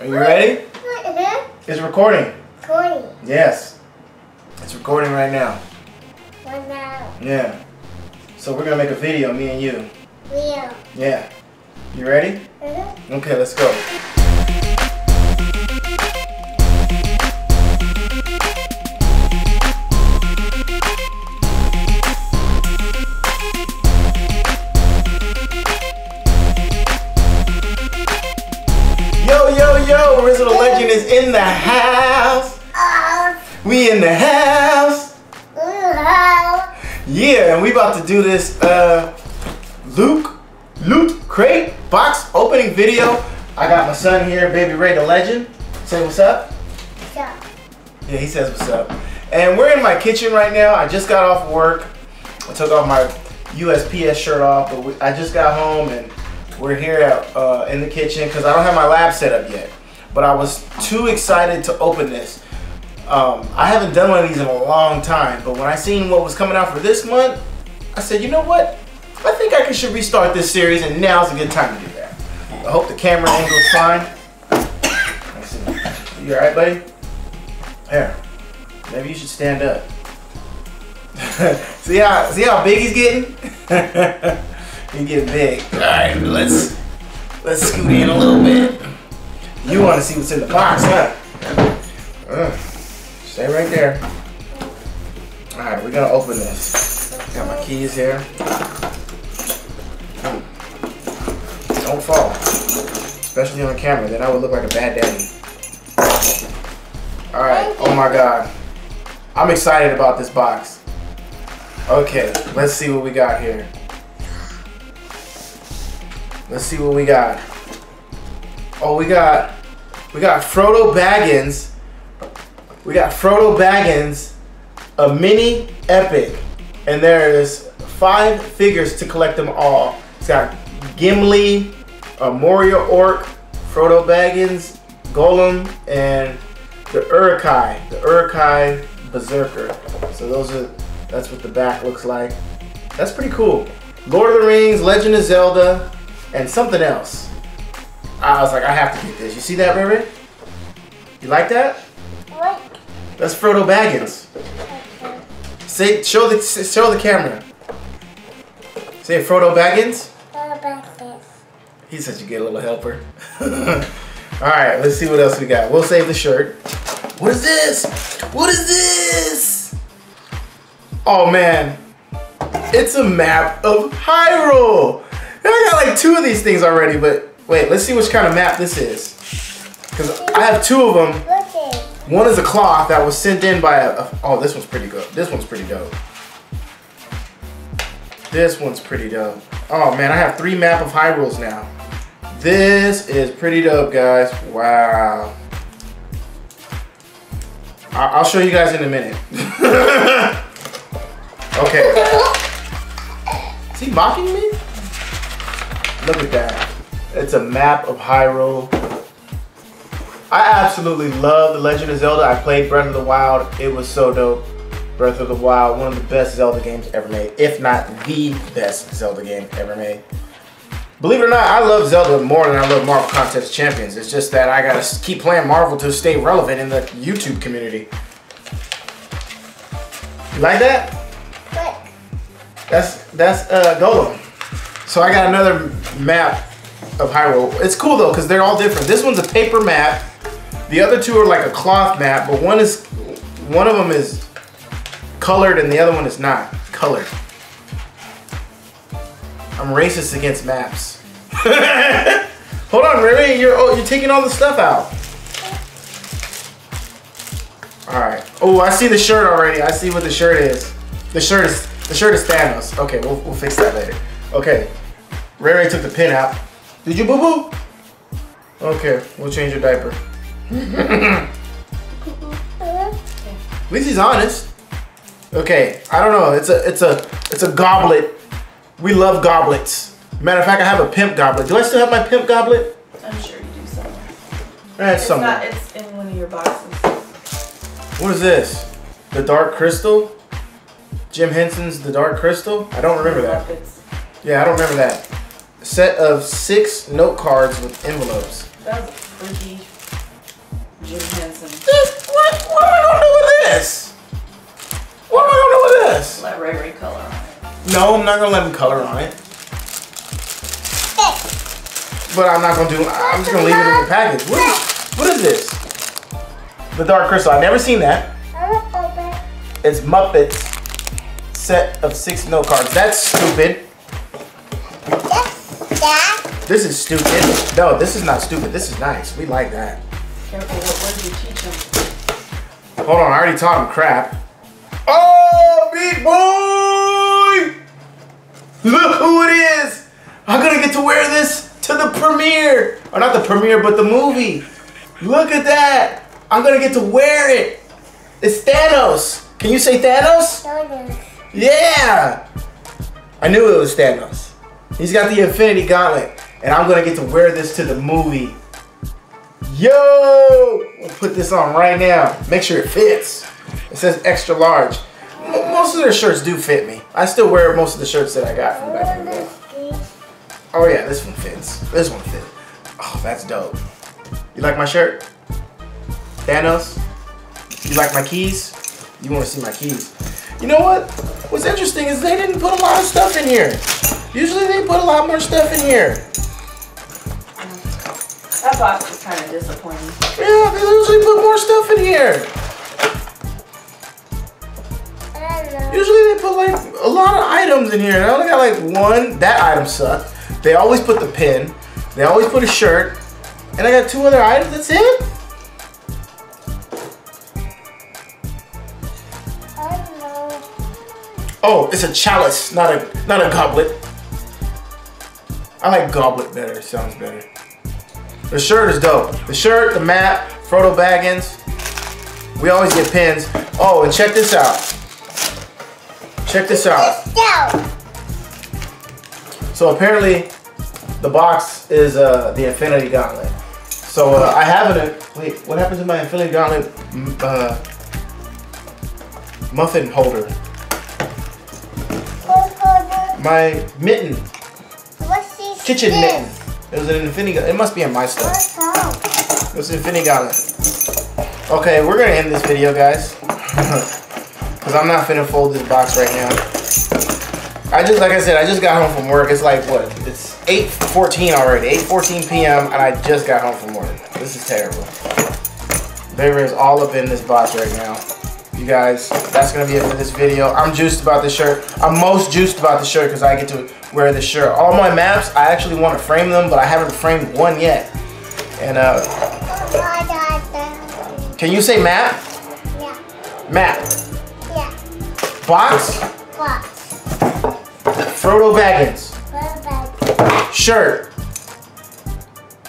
Are you ready? It's recording. Recording. Yes. It's recording right now. Right now. Yeah. So we're gonna make a video, me and you. Yeah. Yeah. You ready? Okay, let's go. The legend is in the house. We in the house. Yeah, and we about to do this Loot Crate box opening video. I got my son here, baby Ray the legend. Say what's up. What's up? Yeah, he says what's up. And we're in my kitchen right now. I just got off work. I took off my USPS shirt off, but I just got home and we're here at, in the kitchen because I don't have my lab set up yet. But I was too excited to open this. I haven't done one of these in a long time, but when I seen what was coming out for this month, I said, you know what? I think I should restart this series, and now's a good time to do that. I hope the camera angle's fine. Let's see. You all right, buddy? There. Maybe you should stand up. See how big he's getting? He's getting big. All right, let's scoot in a little bit. You want to see what's in the box, huh? Stay right there. All right, we're gonna open this. Got my keys here. Don't fall, especially on camera. Then I would look like a bad daddy. All right. Oh my God, I'm excited about this box. Okay, let's see what we got here. Let's see what we got. Oh, we got Frodo Baggins. We got Frodo Baggins, a mini epic, and there's 5 figures to collect them all. It's got Gimli, a Moria Orc, Frodo Baggins, Gollum, and the Uruk-hai Berserker. So that's what the back looks like. That's pretty cool. Lord of the Rings, Legend of Zelda, and something else. I was like, I have to get this. You see that, Ray? You like that? What? That's Frodo Baggins. Okay. Say, show the camera. Say Frodo Baggins. Frodo Baggins. He's such a good little helper. All right, let's see what else we got. We'll save the shirt. What is this? What is this? Oh man, it's a map of Hyrule. I got like 2 of these things already, but. Wait, let's see which kind of map this is. Because I have 2 of them. One is a cloth that was sent in by oh, this one's pretty good. This one's pretty dope. This one's pretty dope. Oh man, I have 3 map of Hyrules now. This is pretty dope, guys. Wow. I'll show you guys in a minute. Okay. Is he mocking me? Look at that. It's a map of Hyrule. I absolutely love The Legend of Zelda. I played Breath of the Wild. It was so dope. Breath of the Wild, one of the best Zelda games ever made, if not the best Zelda game ever made. Believe it or not, I love Zelda more than I love Marvel Contest of Champions. It's just that I gotta keep playing Marvel to stay relevant in the YouTube community. You like that? What? That's Gollum. So I got another map of Hyrule. It's cool though, because they're all different. This one's a paper map. The other 2 are like a cloth map, but one of them is colored and the other one is not colored. I'm racist against maps. Hold on, Riri, you're taking all the stuff out. All right. Oh, I see the shirt already. I see what the shirt is. The shirt is Thanos. Okay, we'll fix that later. Okay, Riri took the pin out. Did you boo-boo? Okay, we'll change your diaper. At least he's honest. Okay, I don't know. It's a goblet. We love goblets. Matter of fact, I have a pimp goblet. Do I still have my pimp goblet? I'm sure you do somewhere. That's somewhere. It's in one of your boxes. What is this? The Dark Crystal? Jim Henson's The Dark Crystal? I don't remember that. Yeah, I don't remember that. Set of 6 note cards with envelopes. That was freaky. Jim Henson. What am I gonna do with this? What am I gonna do with this? Let Ray Ray color on it. No, I'm not gonna let him color on it. But I'm not gonna do. I'm just gonna leave it in the package. What is this? The Dark Crystal. I've never seen that. It's Muppets set of 6 note cards. That's stupid. This is stupid. No, this is not stupid. This is nice. We like that. Careful, what did you teach him? Hold on, I already taught him crap. Oh, big boy! Look who it is! I'm gonna get to wear this to the premiere. Or not the premiere, but the movie. Look at that! I'm gonna get to wear it. It's Thanos. Can you say Thanos? Thanos. Yeah! I knew it was Thanos. He's got the Infinity Gauntlet. And I'm gonna get to wear this to the movie. Yo! We'll put this on right now. Make sure it fits. It says extra large. Most of their shirts do fit me. I still wear most of the shirts that I got from back in the day. Oh yeah, this one fits. This one fits. Oh, that's dope. You like my shirt? Thanos? You like my keys? You wanna see my keys? You know what? What's interesting is they didn't put a lot of stuff in here. Usually they put a lot more stuff in here. That box was kind of disappointing. Yeah, they usually put more stuff in here. Usually they put like a lot of items in here. And I only got like one. That item sucked. They always put the pin. They always put a shirt. And I got 2 other items. That's it? I don't know. Oh, it's a chalice, not a goblet. I like goblet better. It sounds better. The shirt is dope. The shirt, the map, Frodo Baggins. We always get pins. Oh, and check this out. Check this out. So apparently, the box is the Infinity Gauntlet. So I have it. Wait, what happened to my Infinity Gauntlet muffin holder? My mitten. Kitchen mitten. It was an Infinity Gauntlet. It must be in my stuff. It was an Infinity Gauntlet. Okay, we're gonna end this video, guys. Cause I'm not finna fold this box right now. I just, like I said, I just got home from work. It's like what? It's 8:14 already. 8:14 p.m. and I just got home from work. This is terrible. There is all up in this box right now. You guys, that's gonna be it for this video. I'm juiced about this shirt. I'm most juiced about the shirt because I get to wear this shirt. All my maps, I actually want to frame them, but I haven't framed one yet. And can you say map? Yeah. Map. Yeah. Box. Box. Frodo Baggins. Frodo Baggins. Shirt.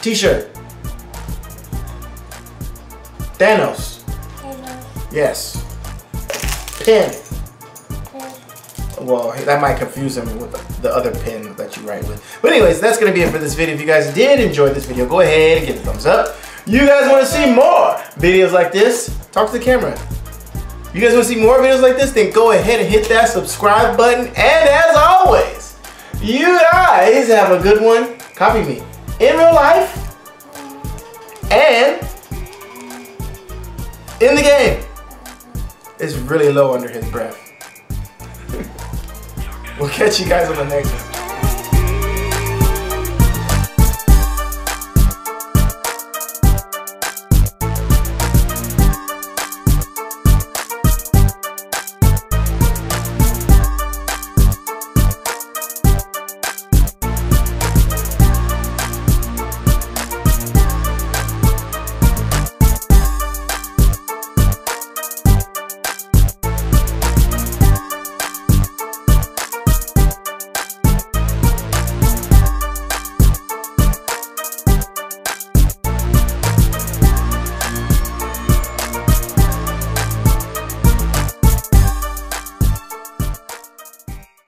T-shirt. Thanos. Thanos. Yes. Pin. Well, that might confuse him with the other pin that you write with. But anyways, that's going to be it for this video. If you guys did enjoy this video, go ahead and give it a thumbs up. You guys want to see more videos like this? Talk to the camera. You guys want to see more videos like this? Then go ahead and hit that subscribe button. And as always, you guys have a good one. Copy me in real life and in the game. It's really low under his breath. We'll catch you guys on the next one.